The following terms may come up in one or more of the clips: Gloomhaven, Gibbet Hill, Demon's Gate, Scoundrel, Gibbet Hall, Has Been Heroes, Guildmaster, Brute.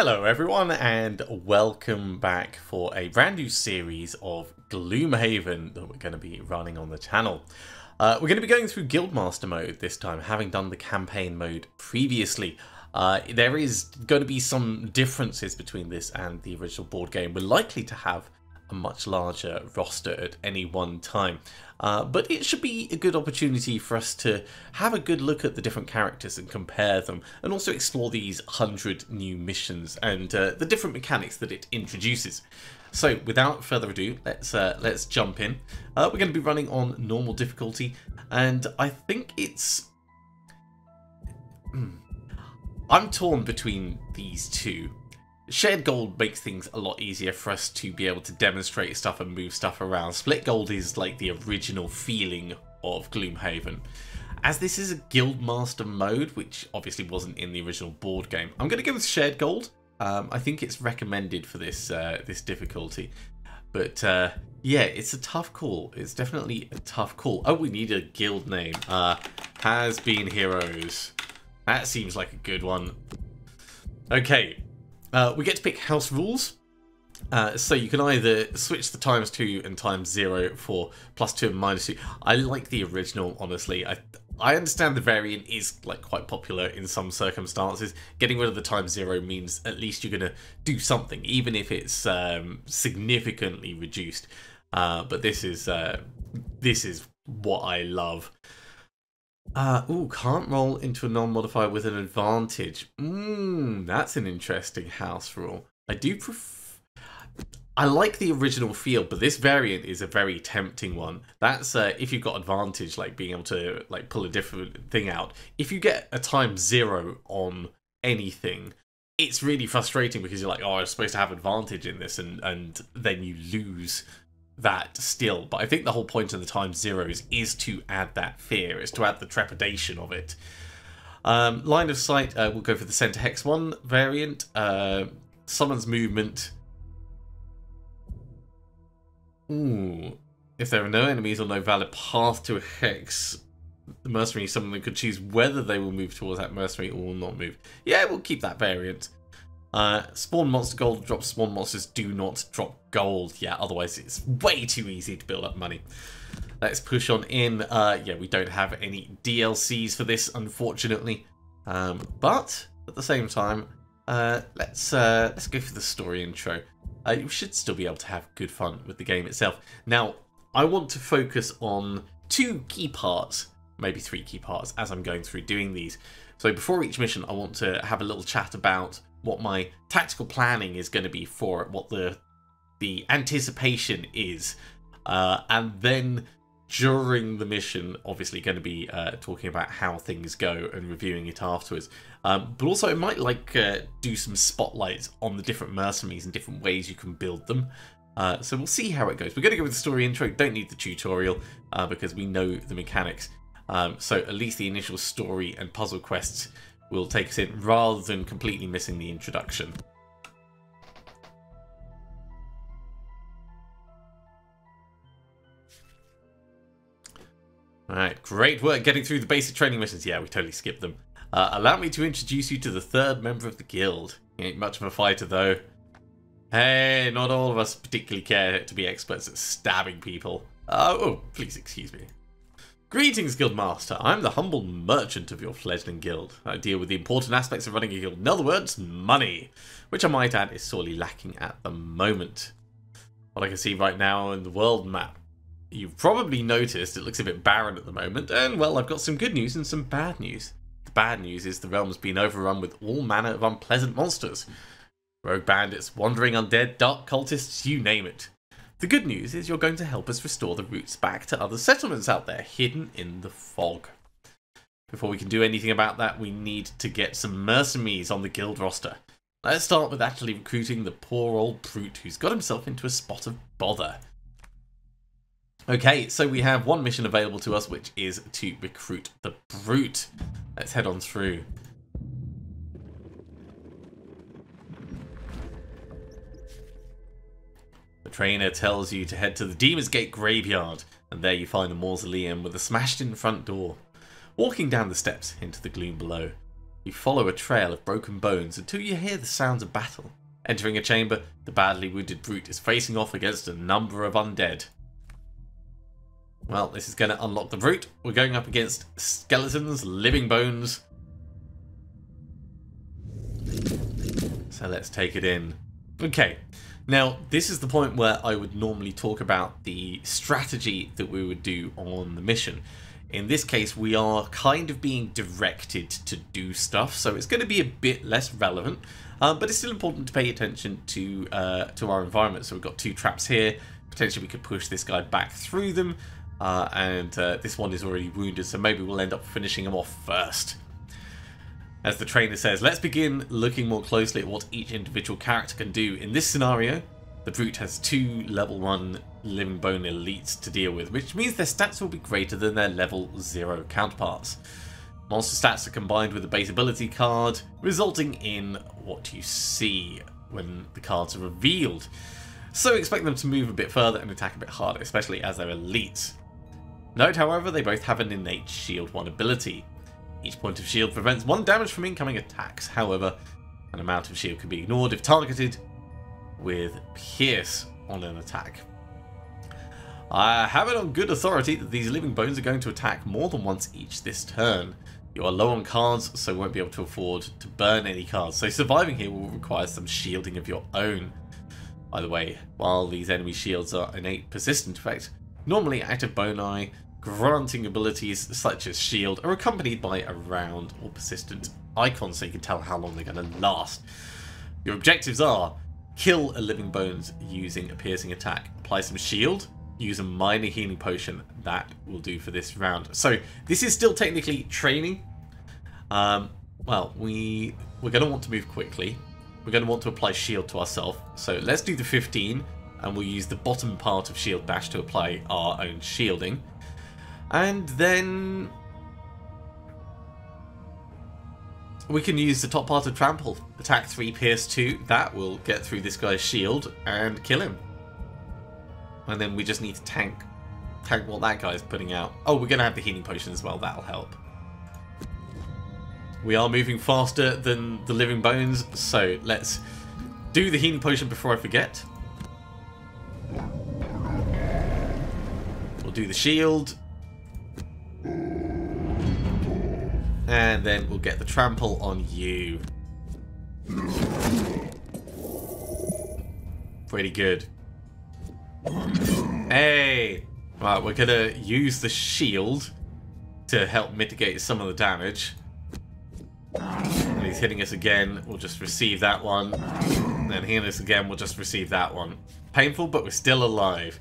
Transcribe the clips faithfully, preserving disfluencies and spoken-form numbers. Hello everyone and welcome back for a brand new series of Gloomhaven that we're going to be running on the channel. Uh, we're going to be going through Guildmaster mode this time, having done the campaign mode previously. Uh, there is going to be some differences between this and the original board game. We're likely to have a much larger roster at any one time, uh, but it should be a good opportunity for us to have a good look at the different characters and compare them, and also explore these one hundred new missions and uh, the different mechanics that it introduces. So without further ado, let's uh, let's jump in. Uh, we're going to be running on normal difficulty, and I think it's I'm torn between these two. Shared gold makes things a lot easier for us to be able to demonstrate stuff and move stuff around. Split gold is like the original feeling of Gloomhaven. As this is a Guildmaster mode, which obviously wasn't in the original board game, I'm going to go with shared gold. Um, I think it's recommended for this uh, this difficulty. But uh, yeah, it's a tough call. It's definitely a tough call. Oh, we need a guild name. Uh, Has Been Heroes. That seems like a good one. Okay. Uh, we get to pick house rules, uh, so you can either switch the times two and times zero for plus two and minus two. I like the original, honestly. I I understand the variant is like quite popular in some circumstances. Getting rid of the times zero means at least you're going to do something, even if it's um, significantly reduced. Uh, but this is uh, this is what I love. Uh, ooh, can't roll into a non-modifier with an advantage. Mmm, that's an interesting house rule. I do pref... I like the original feel, but this variant is a very tempting one. That's uh, if you've got advantage, like being able to like pull a different thing out. If you get a time zero on anything, it's really frustrating because you're like, oh, I'm supposed to have advantage in this, and, and then you lose that still. But I think the whole point of the time zeros is to add that fear, is to add the trepidation of it. Um, line of sight, uh, we'll go for the center hex one variant. Uh, summons movement. Ooh. If there are no enemies or no valid path to a hex, the mercenary someone could choose whether they will move towards that mercenary or will not move. Yeah, we'll keep that variant. Uh, spawn monster gold drops. Spawn monsters do not drop gold. Yeah, otherwise it's way too easy to build up money. Let's push on in. Uh, yeah, we don't have any D L Cs for this, unfortunately. Um, but at the same time, uh, let's uh, let's go for the story intro. Uh, you should still be able to have good fun with the game itself. Now, I want to focus on two key parts, maybe three key parts, as I'm going through doing these. So before each mission, I want to have a little chat about what my tactical planning is going to be for it, what the the anticipation is, uh, and then during the mission, obviously going to be uh, talking about how things go and reviewing it afterwards. Um, but also, I might like uh, do some spotlights on the different mercenaries and different ways you can build them. Uh, so we'll see how it goes. We're going to go with the story intro. Don't need the tutorial uh, because we know the mechanics. Um, so at least the initial story and puzzle quests will take us in, rather than completely missing the introduction. Alright, great work getting through the basic training missions. Yeah, we totally skipped them. Uh, allow me to introduce you to the third member of the guild. He ain't much of a fighter though. Hey, not all of us particularly care to be experts at stabbing people. Oh, oh please excuse me. Greetings, Guildmaster. I'm the humble merchant of your fledgling guild. I deal with the important aspects of running a guild. In other words, money, which I might add is sorely lacking at the moment. What I can see right now in the world map, you've probably noticed it looks a bit barren at the moment, and well, I've got some good news and some bad news. The bad news is the realm's been overrun with all manner of unpleasant monsters. Rogue bandits, wandering undead, dark cultists, you name it. The good news is you're going to help us restore the roots back to other settlements out there, hidden in the fog. Before we can do anything about that, we need to get some mercenaries on the guild roster. Let's start with actually recruiting the poor old Brute, who's got himself into a spot of bother. Okay, so we have one mission available to us, which is to recruit the Brute. Let's head on through. The trainer tells you to head to the Demon's Gate graveyard, and there you find a mausoleum with a smashed-in front door. Walking down the steps into the gloom below, You follow a trail of broken bones until you hear the sounds of battle. Entering a chamber, the badly wounded brute is facing off against a number of undead. Well, this is going to unlock the brute. We're going up against skeletons, living bones. So let's take it in. Okay. Now, this is the point where I would normally talk about the strategy that we would do on the mission. In this case, we are kind of being directed to do stuff, so it's going to be a bit less relevant, uh, but it's still important to pay attention to uh, to our environment. So we've got two traps here. Potentially we could push this guy back through them, uh, and uh, this one is already wounded, so maybe we'll end up finishing him off first. As the trainer says, let's begin looking more closely at what each individual character can do. In this scenario, the Brute has two level one living bone elites to deal with, which means their stats will be greater than their level zero counterparts. Monster stats are combined with a base ability card, resulting in what you see when the cards are revealed. So expect them to move a bit further and attack a bit harder, especially as they're elites. Note, however, they both have an innate shield one ability. Each point of shield prevents one damage from incoming attacks. However, an amount of shield can be ignored if targeted with Pierce on an attack. I have it on good authority that these living bones are going to attack more than once each this turn. You are low on cards, so won't be able to afford to burn any cards, so surviving here will require some shielding of your own. By the way, while these enemy shields are innate persistent effect, normally active boni granting abilities such as shield are accompanied by a round or persistent icon, so you can tell how long they're going to last. Your objectives are: kill a living bones using a piercing attack, apply some shield, use a minor healing potion. That will do for this round. So this is still technically training. Um, well, we, we're going to want to move quickly. We're going to want to apply shield to ourselves. So let's do the fifteen, and we'll use the bottom part of shield dash to apply our own shielding. And then we can use the top part of trample. Attack three, pierce two. That will get through this guy's shield and kill him. And then we just need to tank tank what that guy's putting out. Oh, we're going to have the healing potion as well. That'll help. We are moving faster than the living bones, so let's do the healing potion before I forget. We'll do the shield. And then we'll get the trample on you. Pretty good. Hey! Right, we're gonna use the shield to help mitigate some of the damage. And he's hitting us again. We'll just receive that one. And then hitting us again, we'll just receive that one. Painful, but we're still alive.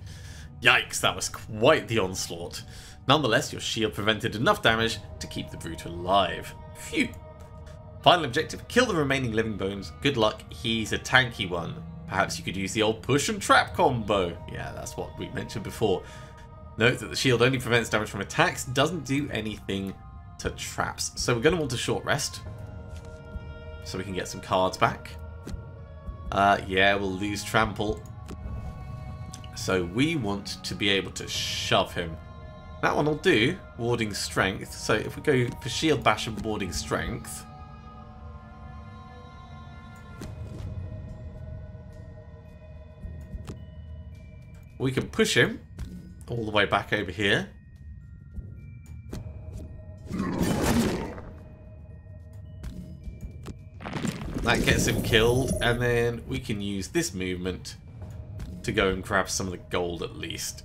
Yikes, that was quite the onslaught. Nonetheless, your shield prevented enough damage to keep the brute alive. Phew. Final objective, kill the remaining living bones. Good luck, he's a tanky one. Perhaps you could use the old push and trap combo. Yeah, that's what we mentioned before. Note that the shield only prevents damage from attacks, doesn't do anything to traps. So we're going to want a short rest so we can get some cards back. Uh, yeah, we'll lose trample. So we want to be able to shove him. That one will do, warding strength. So if we go for shield bash and warding strength. We can push him all the way back over here. That gets him killed, and then we can use this movement to go and grab some of the gold at least.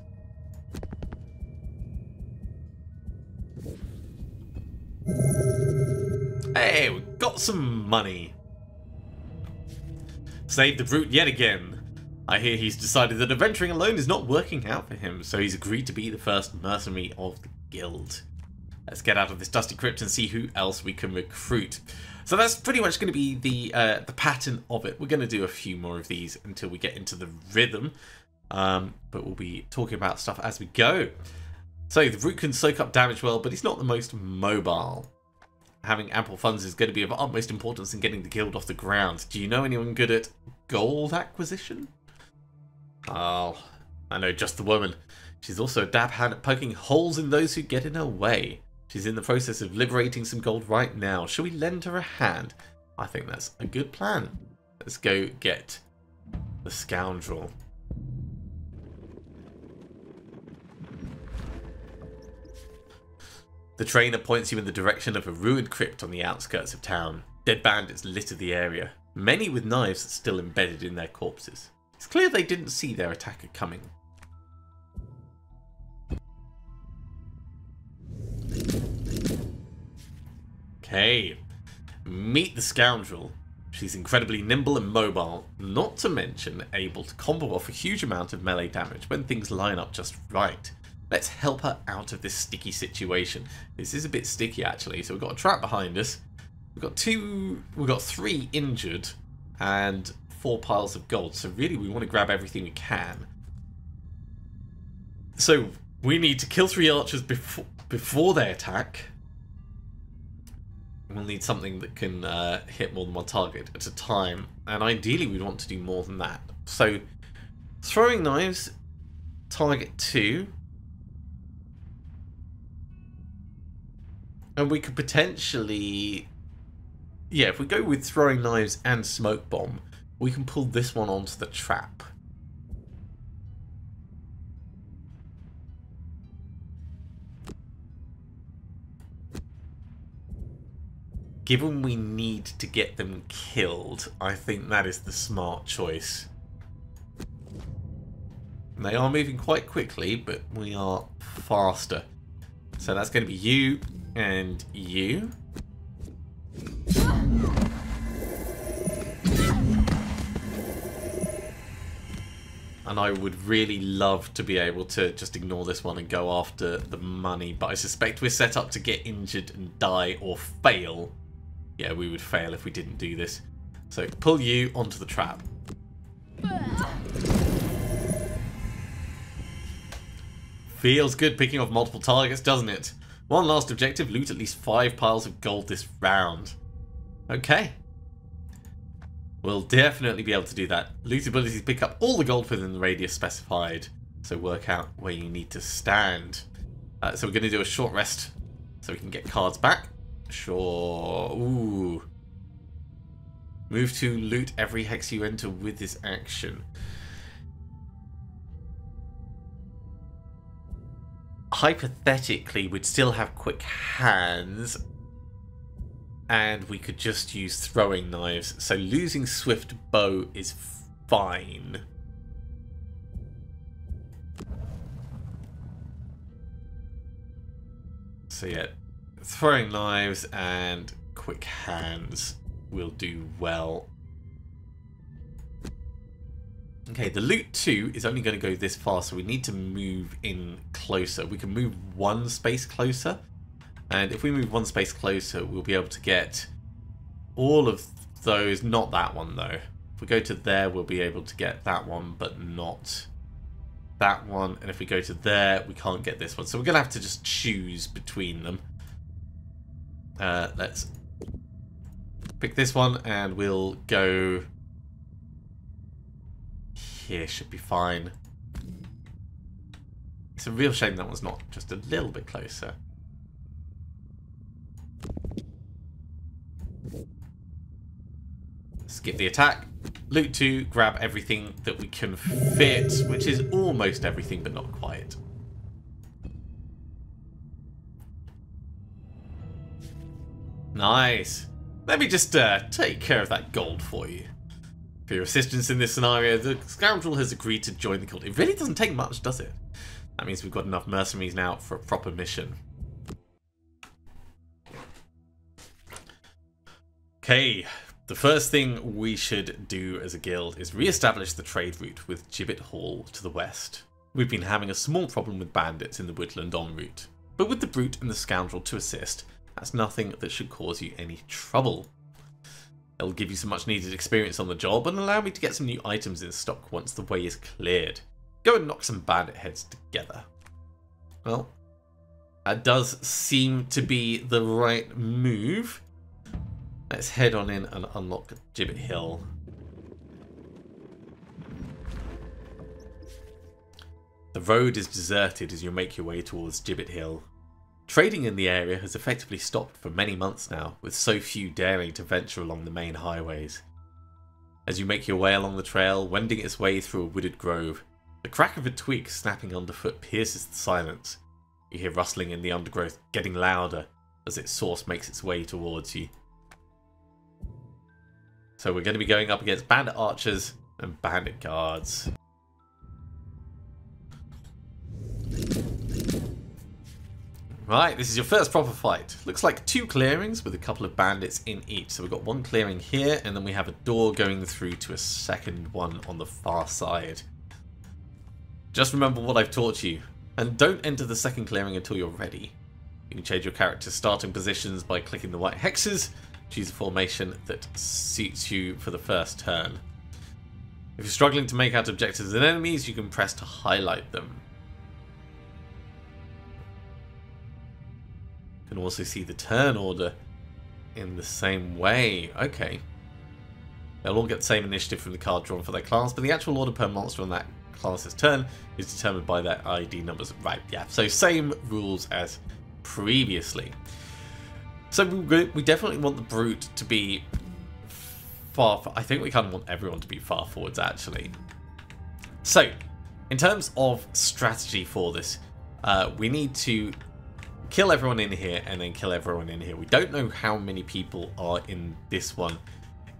Hey, we got some money. Save the brute yet again. I hear he's decided that adventuring alone is not working out for him, so he's agreed to be the first mercenary of the guild. Let's get out of this dusty crypt and see who else we can recruit. So that's pretty much going to be the uh, the pattern of it. We're going to do a few more of these until we get into the rhythm, um, but we'll be talking about stuff as we go. So the brute can soak up damage well, but he's not the most mobile. Having ample funds is going to be of utmost importance in getting the guild off the ground. Do you know anyone good at gold acquisition? Oh, I know just the woman. She's also a dab hand at poking holes in those who get in her way. She's in the process of liberating some gold right now. Shall we lend her a hand? I think that's a good plan. Let's go get the scoundrel. The trainer points you in the direction of a ruined crypt on the outskirts of town. Dead bandits litter the area, many with knives still embedded in their corpses. It's clear they didn't see their attacker coming. Okay, meet the scoundrel. She's incredibly nimble and mobile, not to mention able to combo off a huge amount of melee damage when things line up just right. Let's help her out of this sticky situation. This is a bit sticky actually, so we've got a trap behind us. We've got two, we've got three injured and four piles of gold. So really we want to grab everything we can. So we need to kill three archers before, before they attack. We'll need something that can uh, hit more than one target at a time. And ideally we'd want to do more than that. So throwing knives, target two. And we could potentially, yeah, if we go with throwing knives and smoke bomb, we can pull this one onto the trap. Given we need to get them killed, I think that is the smart choice. And they are moving quite quickly, but we are faster. So that's going to be you. And you. And I would really love to be able to just ignore this one and go after the money, but I suspect we're set up to get injured and die or fail. Yeah, we would fail if we didn't do this. So pull you onto the trap. Feels good picking off multiple targets, doesn't it? One last objective, loot at least five piles of gold this round. Okay. We'll definitely be able to do that. Loot abilities pick up all the gold within the radius specified. So work out where you need to stand. Uh, so we're going to do a short rest so we can get cards back. Sure. Ooh. Move to loot every hex you enter with this action. Hypothetically, we'd still have quick hands and we could just use throwing knives. So losing swift bow is fine. So yeah, throwing knives and quick hands will do well. Okay, the loot two is only going to go this far, so we need to move in closer. We can move one space closer, and if we move one space closer, we'll be able to get all of those. Not that one, though. If we go to there, we'll be able to get that one, but not that one. And if we go to there, we can't get this one. So we're going to have to just choose between them. Uh, let's pick this one, and we'll go... here should be fine. It's a real shame that one's not just a little bit closer. Skip the attack. Loot two, grab everything that we can fit, which is almost everything but not quite. Nice. Let me just uh, take care of that gold for you. For your assistance in this scenario, the scoundrel has agreed to join the guild. It really doesn't take much, does it? That means we've got enough mercenaries now for a proper mission. Okay, the first thing we should do as a guild is re-establish the trade route with Gibbet Hall to the west. We've been having a small problem with bandits in the woodland en route, but with the brute and the scoundrel to assist, that's nothing that should cause you any trouble. It'll give you some much needed experience on the job and allow me to get some new items in stock once the way is cleared. Go and knock some bandit heads together. Well, that does seem to be the right move. Let's head on in and unlock Gibbet Hill. The road is deserted as you make your way towards Gibbet Hill. Trading in the area has effectively stopped for many months now, with so few daring to venture along the main highways. As you make your way along the trail, wending its way through a wooded grove, the crack of a twig snapping underfoot pierces the silence. You hear rustling in the undergrowth getting louder as its source makes its way towards you. So we're going to be going up against bandit archers and bandit guards. Right, this is your first proper fight. Looks like two clearings with a couple of bandits in each. So we've got one clearing here, and then we have a door going through to a second one on the far side. Just remember what I've taught you, and don't enter the second clearing until you're ready. You can change your character's starting positions by clicking the white hexes. Choose a formation that suits you for the first turn. If you're struggling to make out objectives and enemies, you can press to highlight them. You can also see the turn order in the same way. Okay. They'll all get the same initiative from the card drawn for their class, but the actual order per monster on that class's turn is determined by their I D numbers. Right, yeah. So same rules as previously. So we, we definitely want the Brute to be far... I think we kind of want everyone to be far forwards, actually. So, in terms of strategy for this, uh, we need to... kill everyone in here and then kill everyone in here. We don't know how many people are in this one.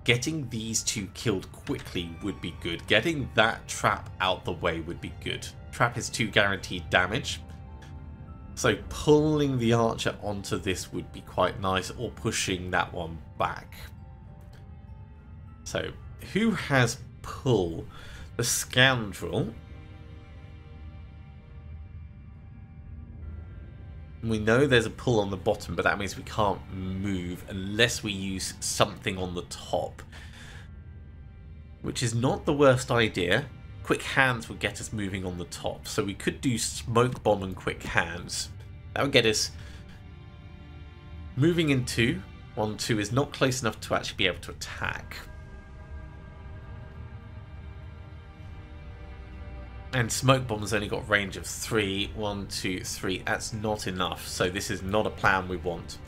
Getting these two killed quickly would be good. Getting that trap out the way would be good. Trap is two guaranteed damage. So pulling the archer onto this would be quite nice, or pushing that one back. So who has pull? The Scoundrel. We know there's a pull on the bottom, but that means we can't move unless we use something on the top. Which is not the worst idea. Quick hands would get us moving on the top. So we could do smoke bomb and quick hands. That would get us moving in two. One, two is not close enough to actually be able to attack. And smoke bomb's only got range of three. One, two, three. That's not enough. So this is not a plan we want.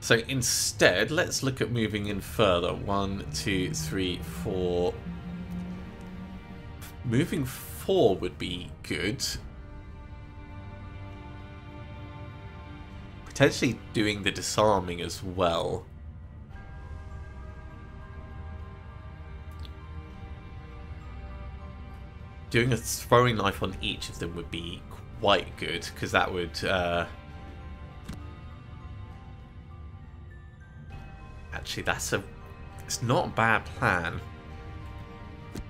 So instead, let's look at moving in further. One, two, three, four. Moving four would be good. Potentially doing the disarming as well. Doing a throwing knife on each of them would be quite good, because that would uh... actually that's a it's not a bad plan,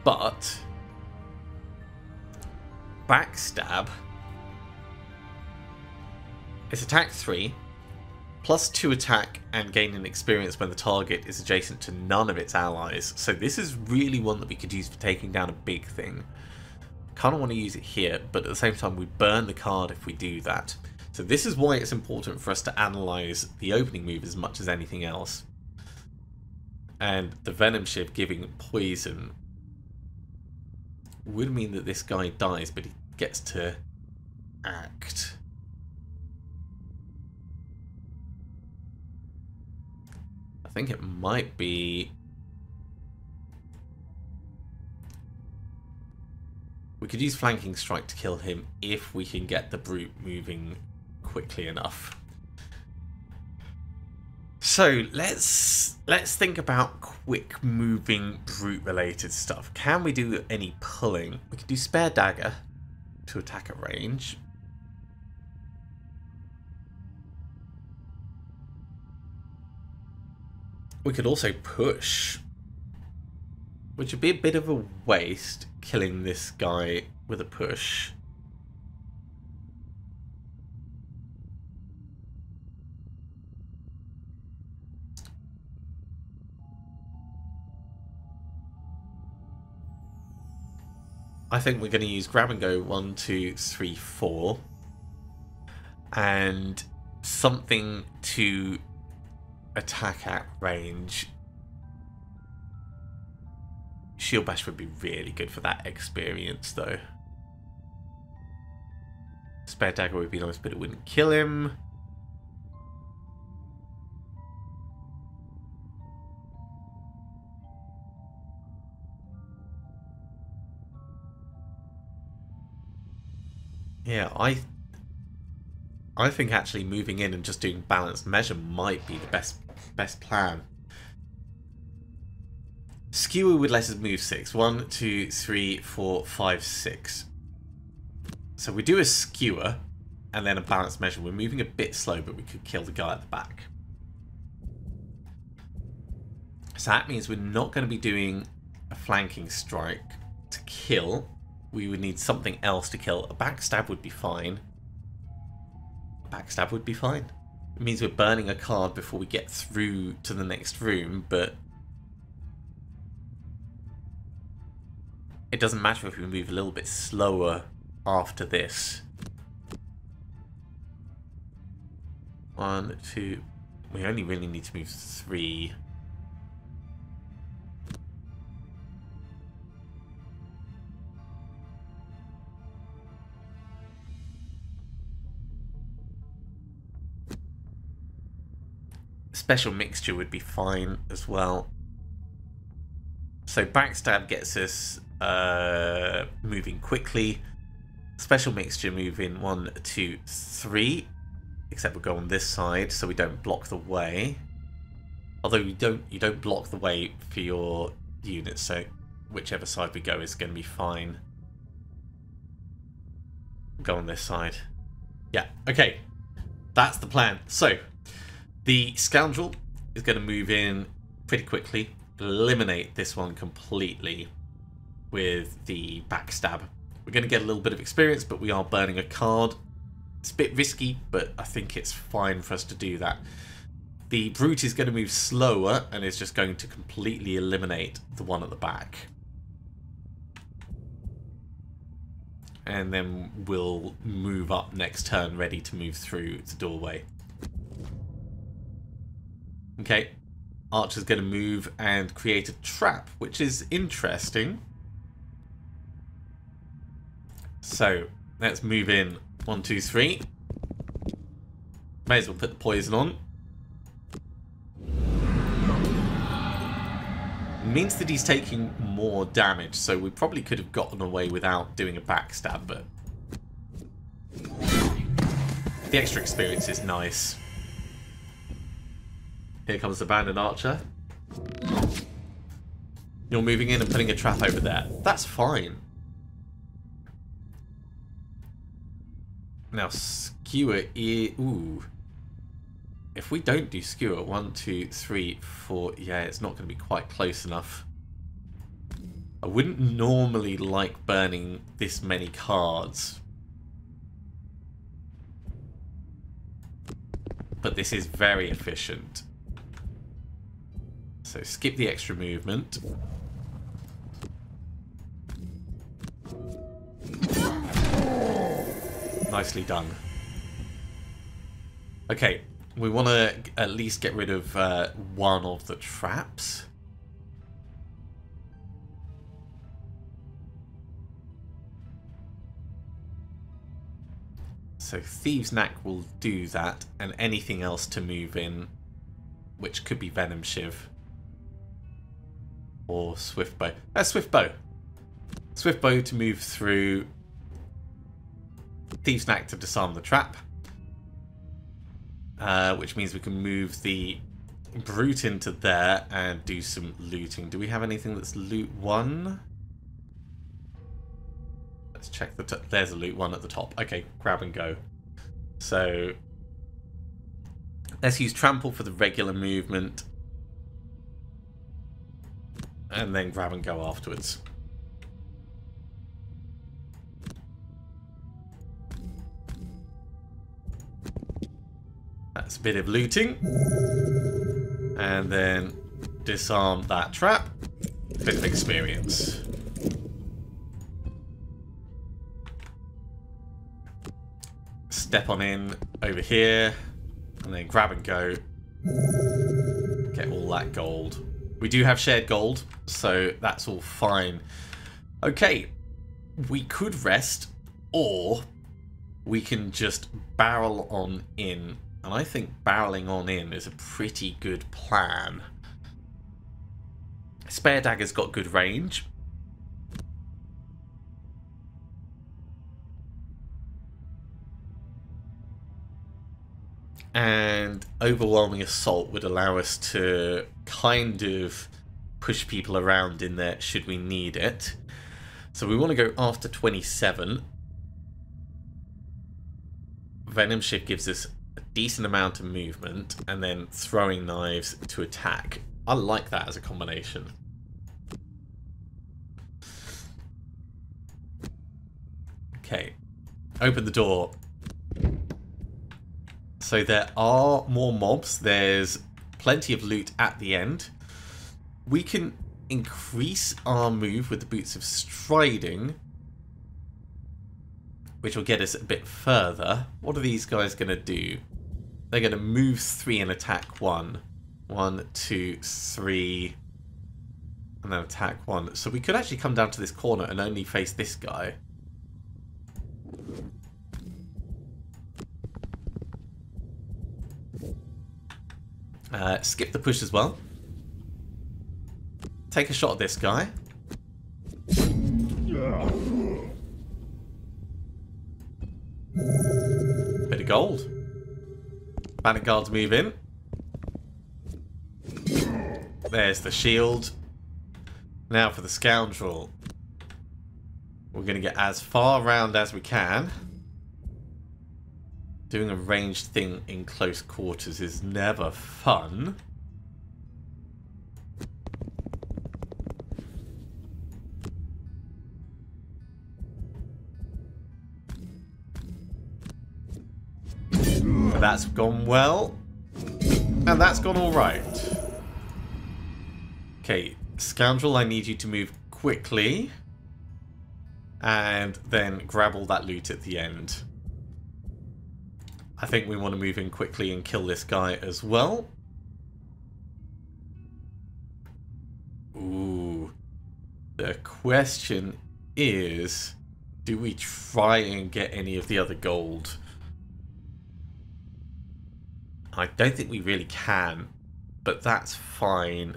but backstab, it's attack three plus two attack and gain an experience when the target is adjacent to none of its allies. So this is really one that we could use for taking down a big thing. Kind of want to use it here, but at the same time we burn the card if we do that. So this is why it's important for us to analyze the opening move as much as anything else. And the Venom Shiv giving poison would mean that this guy dies, but he gets to act. I think it might be... we could use flanking strike to kill him if we can get the Brute moving quickly enough. So let's let's think about quick moving Brute related stuff. Can we do any pulling? We could do spare dagger to attack at range. We could also push, which would be a bit of a waste, killing this guy with a push. I think we're going to use grab and go. One, two, three, four. And something to attack at range. Shield Bash would be really good for that experience, though. Spare Attacker would be nice, but it wouldn't kill him. Yeah, I th I think actually moving in and just doing balanced measure might be the best best plan. Skewer would let us move six. One, two, three, four, five, six. So we do a skewer and then a balanced measure. We're moving a bit slow, but we could kill the guy at the back. So that means we're not going to be doing a flanking strike to kill. We would need something else to kill. A backstab would be fine. A backstab would be fine. It means we're burning a card before we get through to the next room, but it doesn't matter if we move a little bit slower after this. One, two... We only really need to move three... Special mixture would be fine as well. So backstab gets us uh, moving quickly. Special mixture moving one, two, three. Except we'll go on this side, so we don't block the way. Although you don't you don't block the way for your unit, so whichever side we go is going to be fine. We'll go on this side. Yeah. Okay. That's the plan. So. The Scoundrel is going to move in pretty quickly, eliminate this one completely with the backstab. We're going to get a little bit of experience, but we are burning a card. It's a bit risky, but I think it's fine for us to do that. The Brute is going to move slower and is just going to completely eliminate the one at the back. And then we'll move up next turn, ready to move through the doorway. Okay, Archer's going to move and create a trap, which is interesting. So, let's move in. One, two, three. May as well put the poison on. It means that he's taking more damage, so we probably could have gotten away without doing a backstab, but... the extra experience is nice. Here comes the bandit archer. You're moving in and putting a trap over there. That's fine. Now skewer is... Ooh. If we don't do skewer, one, two, three, four... Yeah, it's not going to be quite close enough. I wouldn't normally like burning this many cards. But this is very efficient. So skip the extra movement. Nicely done. Okay, we want to at least get rid of uh, one of the traps. So Thieves' Knack will do that, and anything else to move in, which could be Venom Shiv. Or Swift Bow. That's Swift Bow. Swift Bow to move through. Thieves' Knack to disarm the trap. Uh, which means we can move the Brute into there and do some looting. Do we have anything that's loot one? Let's check the top. There's a loot one at the top. Okay, grab and go. So let's use Trample for the regular movement. And then grab and go afterwards. That's a bit of looting. And then disarm that trap. Bit of experience. Step on in over here. And then grab and go. Get all that gold. We do have shared gold, so that's all fine. Okay, we could rest, or we can just barrel on in. And I think barreling on in is a pretty good plan. Spare Dagger's got good range. And Overwhelming Assault would allow us to kind of push people around in there should we need it. So we want to go after twenty-seven. Venom Shift gives us a decent amount of movement, and then Throwing Knives to attack. I like that as a combination. Okay, open the door. So there are more mobs, there's plenty of loot at the end. We can increase our move with the Boots of Striding, which will get us a bit further. What are these guys going to do? They're going to move three and attack one. One, two, three, and then attack one. So we could actually come down to this corner and only face this guy. Uh, skip the push as well. Take a shot at this guy. Bit of gold. Bandit guards move in. There's the shield. Now for the scoundrel. We're going to get as far round as we can. Doing a ranged thing in close quarters is never fun. But that's gone well. And that's gone alright. Okay, Scoundrel, I need you to move quickly. And then grab all that loot at the end. I think we want to move in quickly and kill this guy as well. Ooh. The question is, do we try and get any of the other gold? I don't think we really can, but that's fine.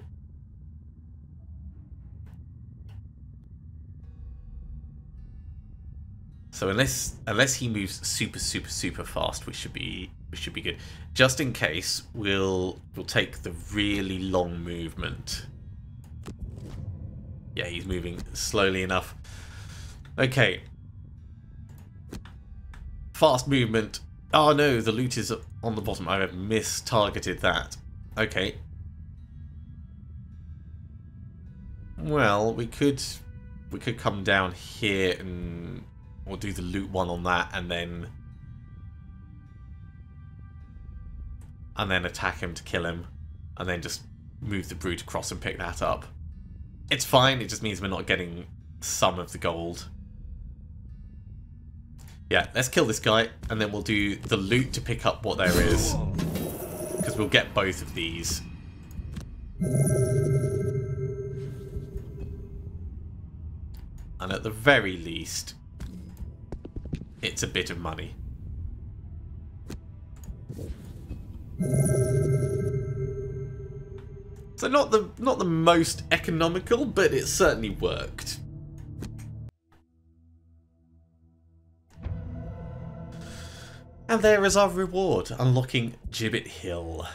So unless unless he moves super super super fast, we should be we should be good. Just in case, we'll we'll take the really long movement. Yeah, he's moving slowly enough. Okay. Fast movement. Oh no, the loot is on the bottom. I have mistargeted that. Okay. Well, we could we could come down here and we'll do the loot one on that, and then and then attack him to kill him, and then just move the brute across and pick that up. It's fine, it just means we're not getting some of the gold. Yeah, let's kill this guy, and then we'll do the loot to pick up what there is, because we'll get both of these. And at the very least, it's a bit of money. So not the not the most economical, but it certainly worked. And there is our reward, unlocking Gibbet Hill.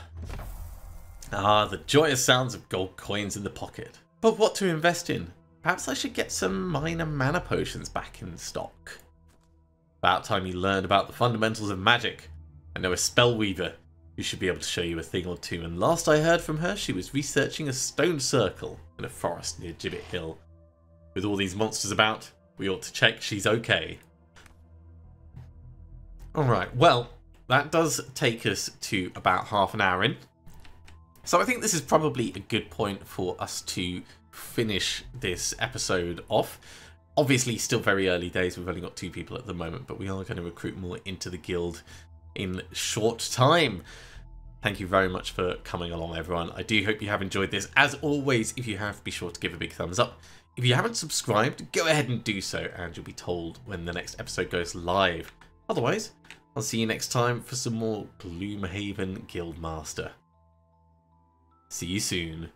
Ah, the joyous sounds of gold coins in the pocket. But what to invest in? Perhaps I should get some minor mana potions back in stock. About time you learned about the fundamentals of magic. I know a spellweaver who should be able to show you a thing or two, and last I heard from her, she was researching a stone circle in a forest near Gibbet Hill. With all these monsters about, we ought to check she's okay. Alright, well, that does take us to about half an hour in. So I think this is probably a good point for us to finish this episode off. Obviously, still very early days, we've only got two people at the moment, but we are going to recruit more into the guild in short time. Thank you very much for coming along, everyone. I do hope you have enjoyed this. As always, if you have, be sure to give a big thumbs up. If you haven't subscribed, go ahead and do so, and you'll be told when the next episode goes live. Otherwise, I'll see you next time for some more Gloomhaven Guildmaster. See you soon.